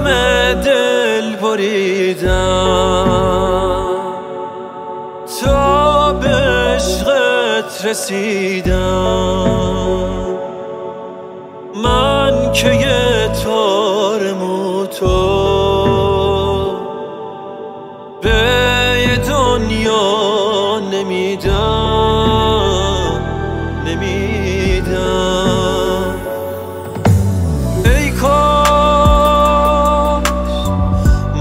غم دل بریدم تا به عشقت رسیدم، من که یه تار مو تو به دنیا نمیدم. ای کاش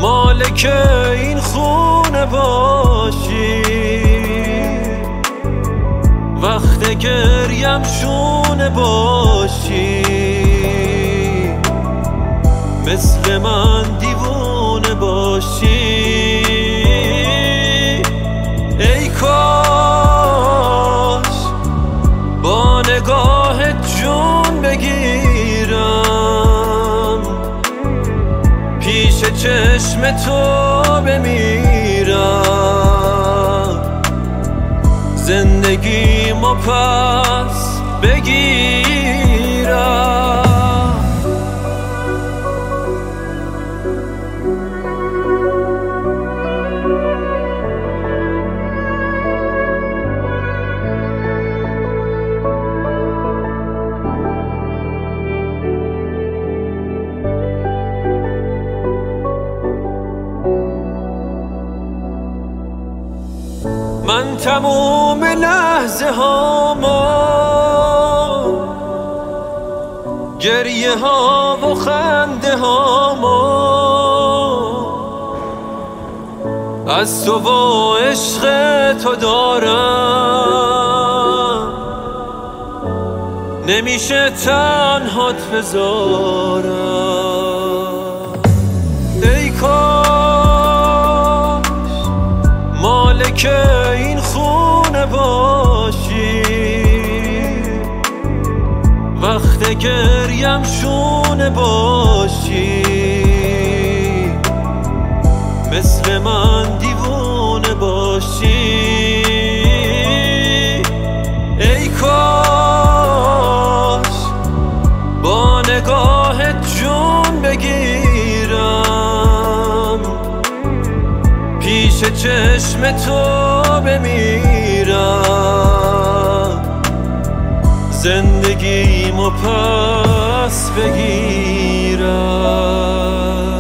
مالک این خونه باشی، وقت گریم شونه باشی، مثل من دیوونه باشی. ای کاش با نگاهت جون بگیرم، پیش چشم تو بمیرم، زندگیمو پس بگیرم. من تموم لحظه هامو، گریه ها و خنده هامو از تو و عشق تو دارم، نمیشه تنهات بذارم. ای کاش مالک این خونه باشی، وقت گریم شونه باشی، مثل من دیوونه باشی. ای کاش با نگاهت جون بگیرم، پیش چشم تو بمیرم، زندگیمو پس بگیرم.